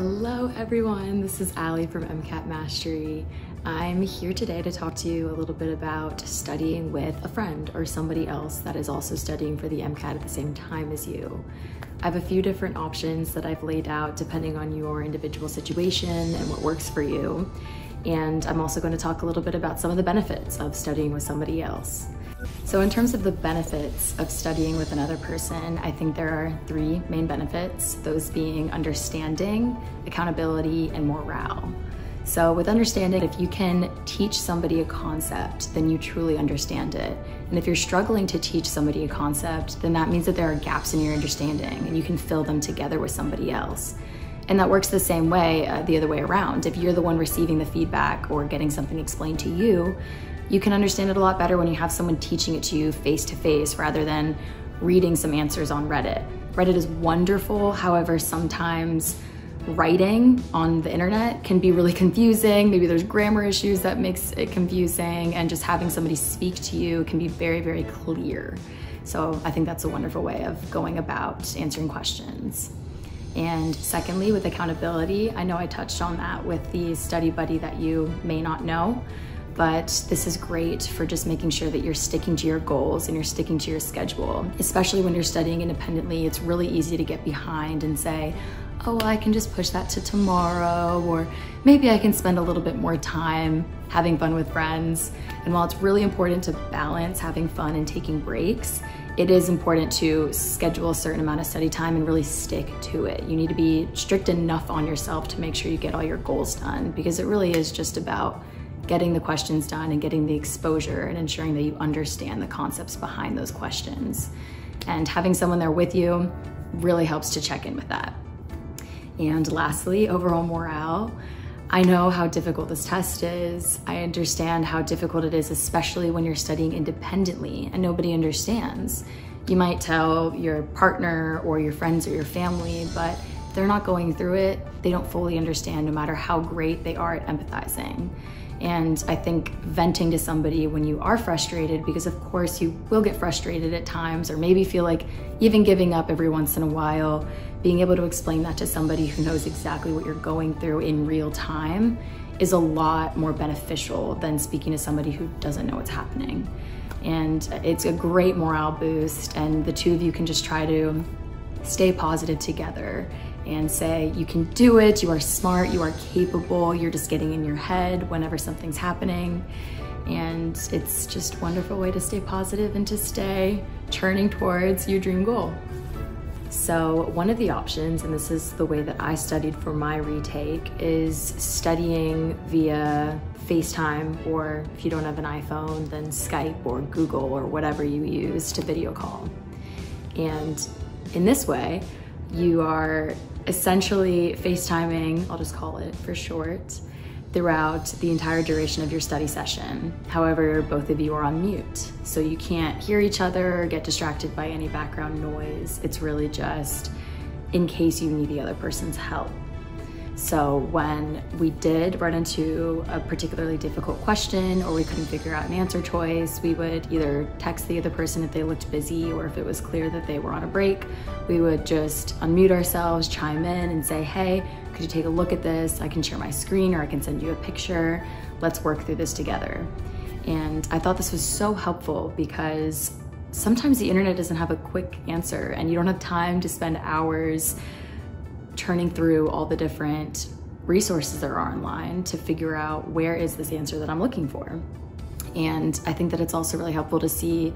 Hello everyone, this is Allie from MCAT Mastery. I'm here today to talk to you a little bit about studying with a friend or somebody else that is also studying for the MCAT at the same time as you. I have a few different options that I've laid out depending on your individual situation and what works for you. And I'm also going to talk a little bit about some of the benefits of studying with somebody else. So in terms of the benefits of studying with another person, I think there are three main benefits, those being understanding, accountability, and morale. So with understanding, if you can teach somebody a concept, then you truly understand it. And if you're struggling to teach somebody a concept, then that means that there are gaps in your understanding and you can fill them together with somebody else. And that works the same way, the other way around. If you're the one receiving the feedback or getting something explained to you, you can understand it a lot better when you have someone teaching it to you face to face rather than reading some answers on Reddit. Reddit is wonderful, however, sometimes writing on the internet can be really confusing. Maybe there's grammar issues that makes it confusing, and just having somebody speak to you can be very, very clear. So I think that's a wonderful way of going about answering questions. And secondly, with accountability, I know I touched on that with the study buddy that you may not know, but this is great for just making sure that you're sticking to your goals and you're sticking to your schedule. Especially when you're studying independently, it's really easy to get behind and say, oh, well, I can just push that to tomorrow, or maybe I can spend a little bit more time having fun with friends. And while it's really important to balance having fun and taking breaks, it is important to schedule a certain amount of study time and really stick to it. You need to be strict enough on yourself to make sure you get all your goals done, because it really is just about getting the questions done and getting the exposure and ensuring that you understand the concepts behind those questions. And having someone there with you really helps to check in with that. And lastly, overall morale. I know how difficult this test is. I understand how difficult it is, especially when you're studying independently and nobody understands. You might tell your partner or your friends or your family, but they're not going through it. They don't fully understand, no matter how great they are at empathizing. And I think venting to somebody when you are frustrated, because of course you will get frustrated at times, or maybe feel like even giving up every once in a while, being able to explain that to somebody who knows exactly what you're going through in real time is a lot more beneficial than speaking to somebody who doesn't know what's happening. And it's a great morale boost, and the two of you can just try to stay positive together and say, you can do it, you are smart, you are capable, you're just getting in your head whenever something's happening. And it's just a wonderful way to stay positive and to stay churning towards your dream goal. So one of the options, and this is the way that I studied for my retake, is studying via FaceTime, or if you don't have an iPhone, then Skype or Google or whatever you use to video call. And in this way, you are essentially FaceTiming, I'll just call it for short, throughout the entire duration of your study session. However, both of you are on mute, so you can't hear each other or get distracted by any background noise. It's really just in case you need the other person's help. So when we did run into a particularly difficult question, or we couldn't figure out an answer choice, we would either text the other person if they looked busy, or if it was clear that they were on a break, we would just unmute ourselves, chime in and say, hey, could you take a look at this? I can share my screen, or I can send you a picture. Let's work through this together. And I thought this was so helpful, because sometimes the internet doesn't have a quick answer and you don't have time to spend hours turning through all the different resources there are online to figure out where is this answer that I'm looking for. And I think that it's also really helpful to see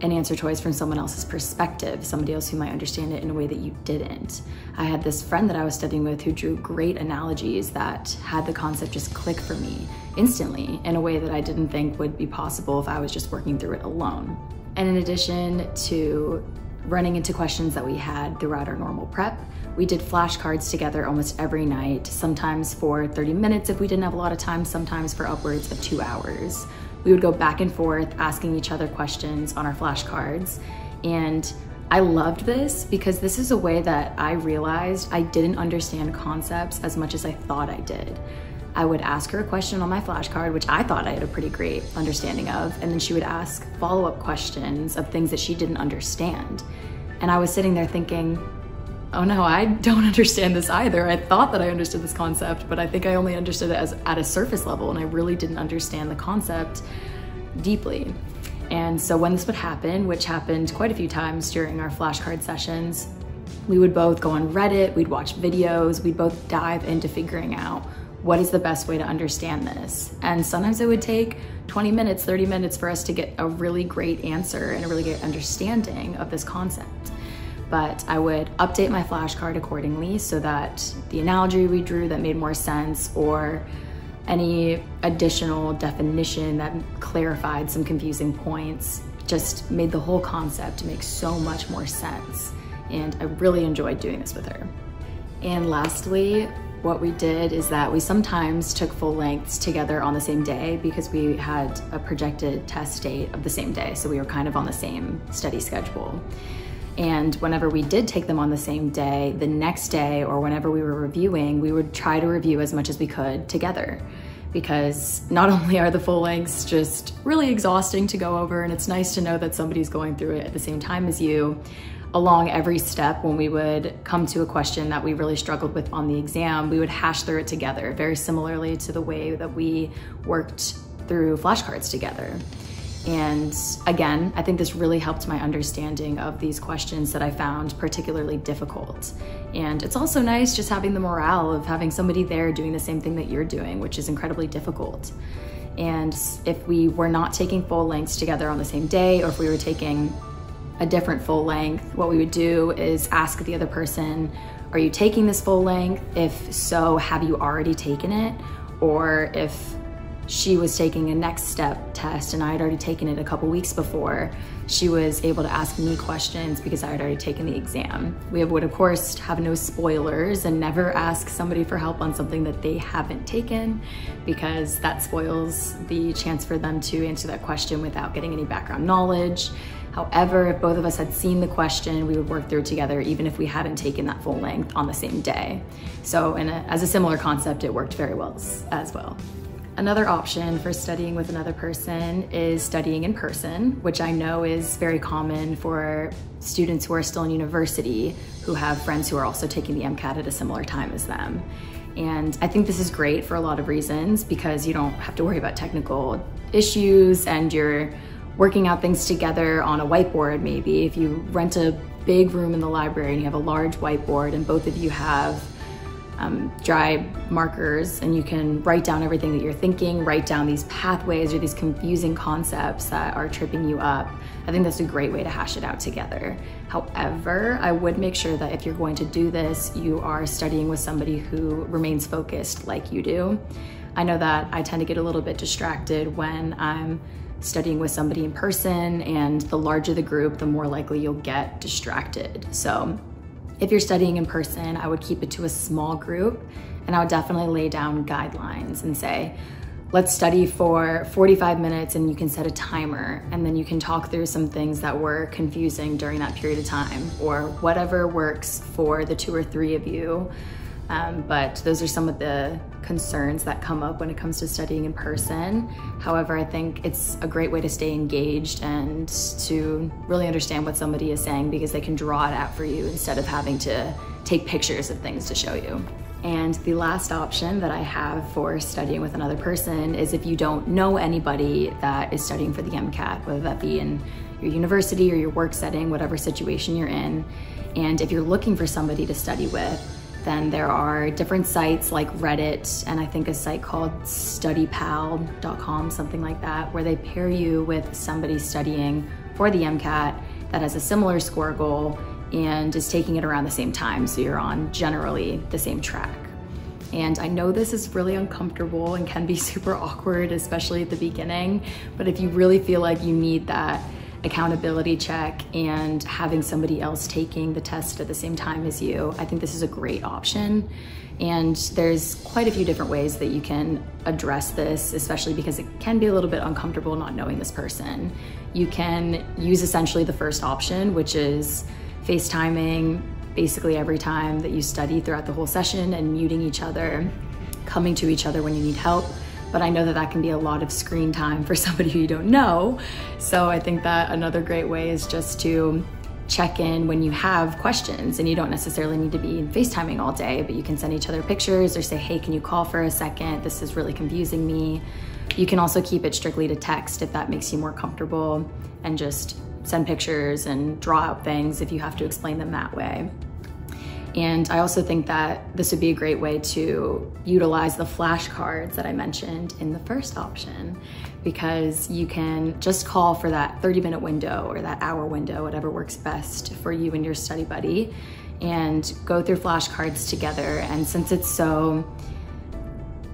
an answer choice from someone else's perspective, somebody else who might understand it in a way that you didn't. I had this friend that I was studying with who drew great analogies that had the concept just click for me instantly in a way that I didn't think would be possible if I was just working through it alone. And in addition to running into questions that we had throughout our normal prep, we did flashcards together almost every night, sometimes for 30 minutes if we didn't have a lot of time, sometimes for upwards of 2 hours. We would go back and forth asking each other questions on our flashcards. And I loved this, because this is a way that I realized I didn't understand concepts as much as I thought I did. I would ask her a question on my flashcard, which I thought I had a pretty great understanding of, and then she would ask follow-up questions of things that she didn't understand. And I was sitting there thinking, oh no, I don't understand this either. I thought that I understood this concept, but I think I only understood it as at a surface level, and I really didn't understand the concept deeply. And so when this would happen, which happened quite a few times during our flashcard sessions, we would both go on Reddit, we'd watch videos, we'd both dive into figuring out what is the best way to understand this. And sometimes it would take 20 minutes, 30 minutes for us to get a really great answer and a really great understanding of this concept. But I would update my flashcard accordingly so that the analogy we drew that made more sense, or any additional definition that clarified some confusing points, just made the whole concept make so much more sense. And I really enjoyed doing this with her. And lastly, what we did is that we sometimes took full lengths together on the same day because we had a projected test date of the same day, so we were kind of on the same study schedule. And whenever we did take them on the same day, the next day or whenever we were reviewing, we would try to review as much as we could together, because not only are the full lengths just really exhausting to go over, and it's nice to know that somebody's going through it at the same time as you, along every step when we would come to a question that we really struggled with on the exam, we would hash through it together, very similarly to the way that we worked through flashcards together. And again, I think this really helped my understanding of these questions that I found particularly difficult. And it's also nice just having the morale of having somebody there doing the same thing that you're doing, which is incredibly difficult. And if we were not taking full lengths together on the same day, or if we were taking a different full length, what we would do is ask the other person, are you taking this full length? If so, have you already taken it? Or if she was taking a next step test and I had already taken it a couple weeks before, she was able to ask me questions because I had already taken the exam. We would of course have no spoilers and never ask somebody for help on something that they haven't taken, because that spoils the chance for them to answer that question without getting any background knowledge. However, if both of us had seen the question, we would work through it together, even if we hadn't taken that full length on the same day. So as a similar concept, it worked very well as well. Another option for studying with another person is studying in person, which I know is very common for students who are still in university, who have friends who are also taking the MCAT at a similar time as them. And I think this is great for a lot of reasons, because you don't have to worry about technical issues and you're working out things together on a whiteboard. Maybe if you rent a big room in the library and you have a large whiteboard and both of you have dry markers, and you can write down everything that you're thinking, write down these pathways or these confusing concepts that are tripping you up. I think that's a great way to hash it out together. However, I would make sure that if you're going to do this, you are studying with somebody who remains focused like you do. I know that I tend to get a little bit distracted when I'm studying with somebody in person, and the larger the group, the more likely you'll get distracted. So if you're studying in person, I would keep it to a small group, and I would definitely lay down guidelines and say, let's study for 45 minutes, and you can set a timer, and then you can talk through some things that were confusing during that period of time, or whatever works for the two or three of you. But those are some of the concerns that come up when it comes to studying in person. However, I think it's a great way to stay engaged and to really understand what somebody is saying, because they can draw it out for you instead of having to take pictures of things to show you. And the last option that I have for studying with another person is if you don't know anybody that is studying for the MCAT, whether that be in your university or your work setting, whatever situation you're in, and if you're looking for somebody to study with, then there are different sites like Reddit, and I think a site called studypal.com, something like that, where they pair you with somebody studying for the MCAT that has a similar score goal and is taking it around the same time, so you're on generally the same track. And I know this is really uncomfortable and can be super awkward, especially at the beginning, but if you really feel like you need that accountability check and having somebody else taking the test at the same time as you, I think this is a great option. And there's quite a few different ways that you can address this, especially because it can be a little bit uncomfortable not knowing this person. You can use essentially the first option, which is FaceTiming basically every time that you study throughout the whole session and muting each other, coming to each other when you need help. But I know that that can be a lot of screen time for somebody who you don't know. So I think that another great way is just to check in when you have questions, and you don't necessarily need to be FaceTiming all day, but you can send each other pictures or say, hey, can you call for a second? This is really confusing me. You can also keep it strictly to text if that makes you more comfortable, and just send pictures and draw out things if you have to explain them that way. And I also think that this would be a great way to utilize the flashcards that I mentioned in the first option, because you can just call for that 30-minute window or that hour window, whatever works best for you and your study buddy, and go through flashcards together. And since it's so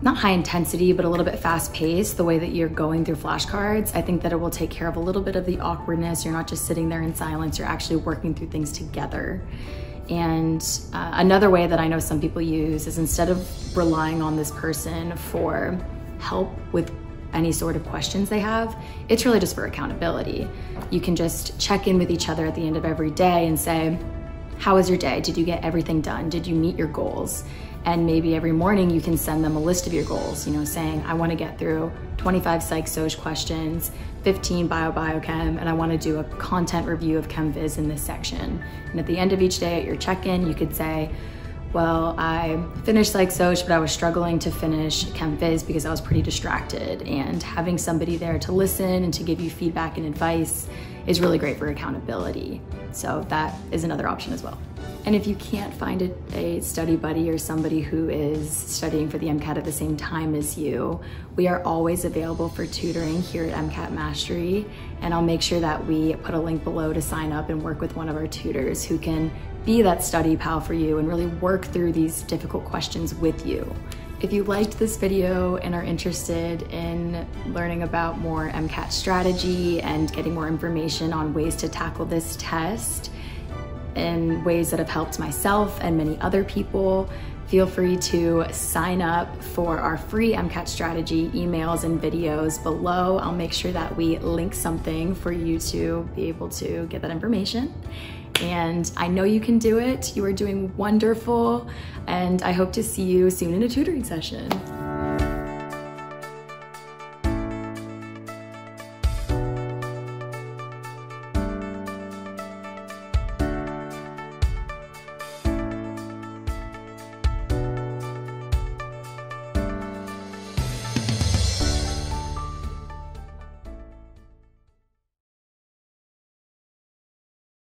not high intensity, but a little bit fast paced, the way that you're going through flashcards, I think that it will take care of a little bit of the awkwardness. You're not just sitting there in silence, you're actually working through things together. And another way that I know some people use is, instead of relying on this person for help with any sort of questions they have, it's really just for accountability. You can just check in with each other at the end of every day and say, how was your day? Did you get everything done? Did you meet your goals? And maybe every morning you can send them a list of your goals, you know, saying, I want to get through 25 psych-soj questions, 15 bio-biochem, and I want to do a content review of ChemViz in this section. And at the end of each day at your check-in, you could say, well, I finished psych-soj, but I was struggling to finish ChemViz because I was pretty distracted. And having somebody there to listen and to give you feedback and advice is really great for accountability. So that is another option as well. And if you can't find a study buddy or somebody who is studying for the MCAT at the same time as you, we are always available for tutoring here at MCAT Mastery. And I'll make sure that we put a link below to sign up and work with one of our tutors who can be that study pal for you and really work through these difficult questions with you. If you liked this video and are interested in learning about more MCAT strategy and getting more information on ways to tackle this test in ways that have helped myself and many other people, feel free to sign up for our free MCAT strategy emails and videos below. I'll make sure that we link something for you to be able to get that information. And I know you can do it. You are doing wonderful, and I hope to see you soon in a tutoring session.